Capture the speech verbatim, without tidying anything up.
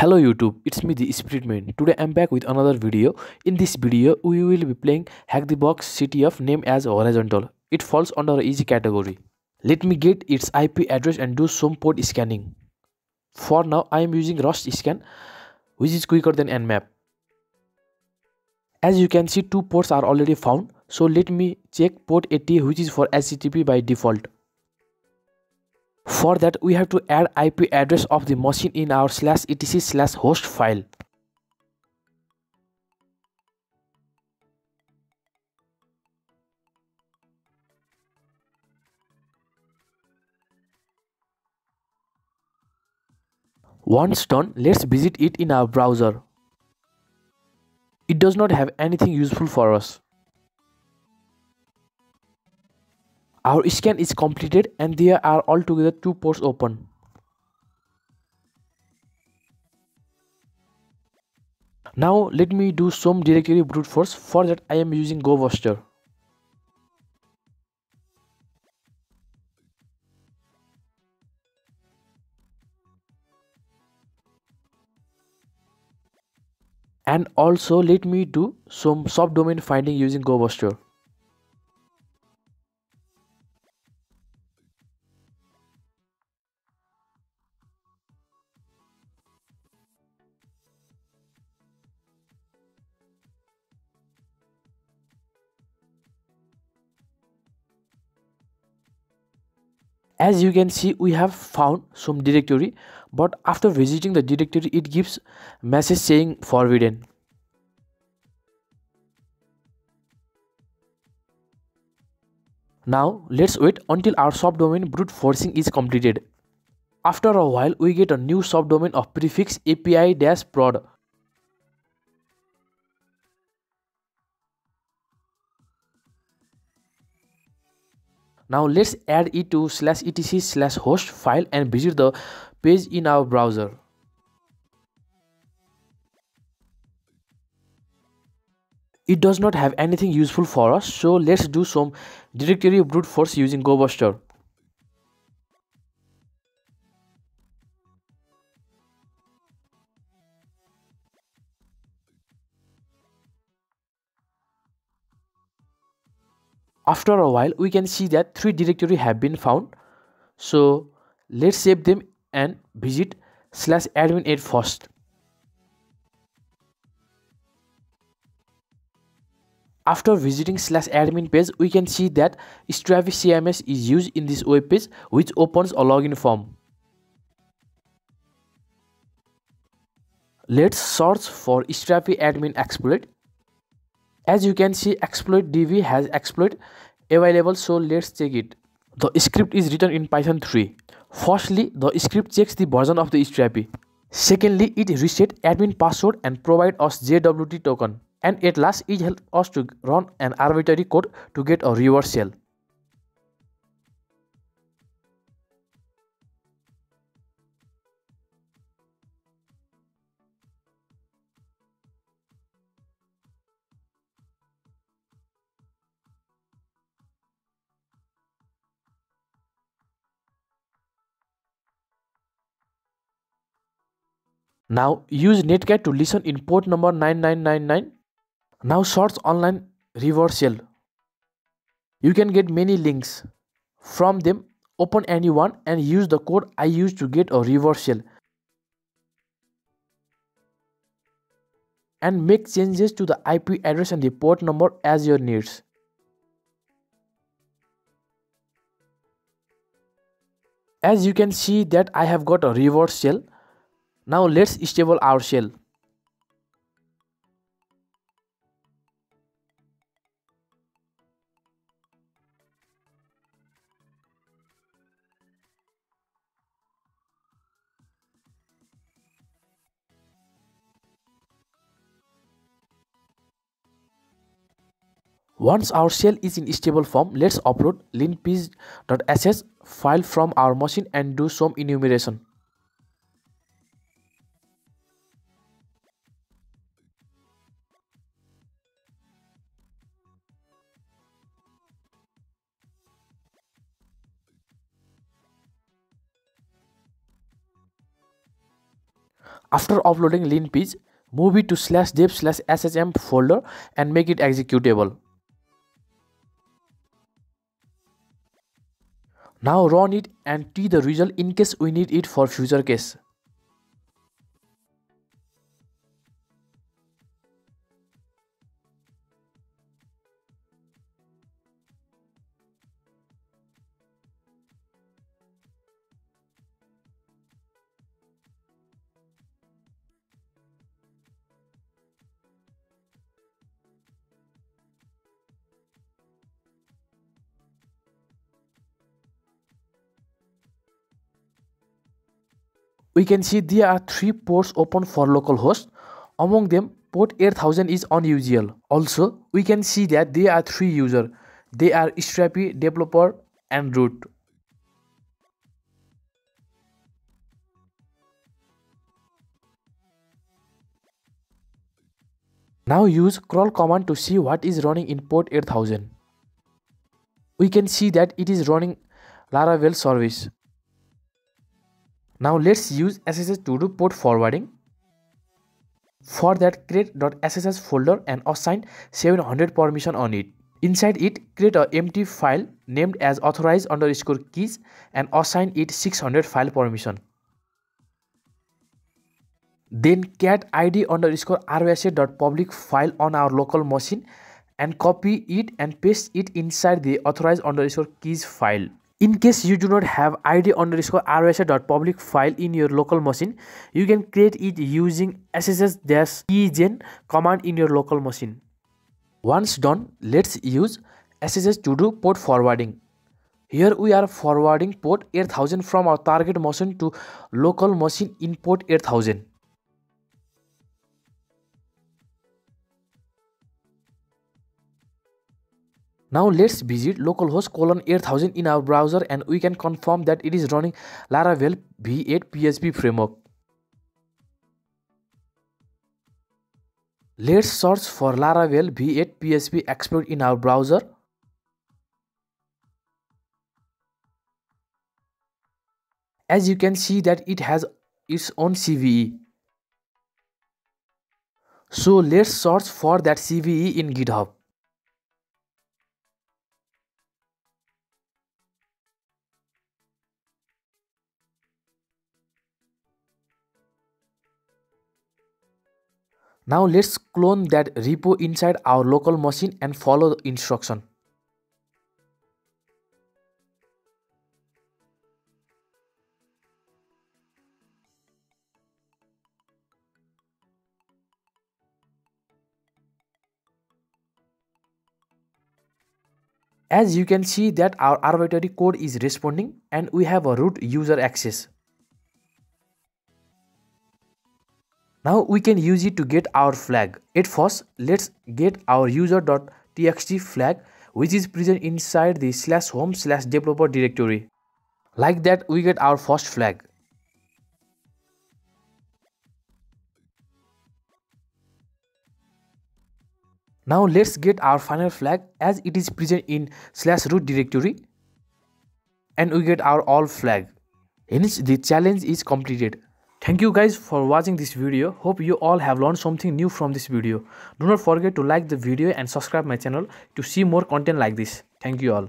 Hello YouTube, it's me the Spiritman. Today I'm back with another video. In this video, we will be playing Hack The Box city of name as horizontal. It falls under easy category. Let me get its I P address and do some port scanning. For now, I am using Rust Scan, which is quicker than nmap. As you can see, two ports are already found. So let me check port eighty, which is for H T T P by default. For that, we have to add I P address of the machine in our slash etc slash host file. Once done, let's visit it in our browser. It does not have anything useful for us. Our scan is completed and there are altogether two ports open. Now let me do some directory brute force. For that, I am using GoBuster. And also let me do some subdomain finding using GoBuster. As you can see, we have found some directory, but after visiting the directory, it gives message saying forbidden. Now let's wait until our subdomain brute forcing is completed. After a while, we get a new subdomain of prefix api-prod. Now let's add it to slash etc slash host file and visit the page in our browser. It does not have anything useful for us, so let's do some directory brute force using GoBuster. After a while, we can see that three directories have been found. So let's save them and visit slash admin eight first. After visiting slash admin page, we can see that Strapi C M S is used in this web page, which opens a login form. Let's search for Strapi admin exploit. As you can see, exploitdb has exploit available, so let's check it. The script is written in Python three. Firstly, the script checks the version of the Strapi. Secondly, it resets admin password and provides us J W T token. And at last, it helps us to run an arbitrary code to get a reverse shell. Now use netcat to listen in port number nine nine nine nine. Now search online reverse shell. You can get many links. From them, open any one and use the code I used to get a reverse shell. And make changes to the I P address and the port number as your needs. As you can see that I have got a reverse shell. Now let's stable our shell. Once our shell is in stable form, let's upload LinPEAS.sh file from our machine and do some enumeration. After uploading LinPEAS, move it to slash dev slash shm folder and make it executable. Now run it and see the result in case we need it for future case. We can see there are three ports open for localhost. Among them, port eight thousand is unusual. Also, we can see that there are three users. They are Strapi, developer, and root. Now use crawl command to see what is running in port eight thousand. We can see that it is running Laravel service. Now let's use S S H to do port forwarding. For that, create.ssh folder and assign seven hundred permission on it. Inside it, create an empty file named as authorized underscore keys and assign it six hundred file permission. Then cat id underscore rsa.public file on our local machine and copy it and paste it inside the authorized underscore keys file. In case you do not have id underscore rsa.public file in your local machine, you can create it using ssh-keygen command in your local machine. Once done, let's use ssh to do port forwarding. Here we are forwarding port eight thousand from our target machine to local machine in port eight thousand. Now let's visit localhost colon eight thousand in our browser and we can confirm that it is running Laravel v eight P H P framework. Let's search for Laravel v eight P H P exploit in our browser. As you can see that it has its own C V E. So let's search for that C V E in GitHub. Now let's clone that repo inside our local machine and follow the instruction. As you can see that our arbitrary code is responding and we have a root user access. Now we can use it to get our flag. At first, let's get our user.txt flag, which is present inside the slash home slash developer directory. Like that, we get our first flag. Now let's get our final flag as it is present in slash root directory, and we get our all flag. Hence, the challenge is completed. Thank you guys for watching this video. Hope you all have learned something new from this video. Do not forget to like the video and subscribe my channel to see more content like this. Thank you all.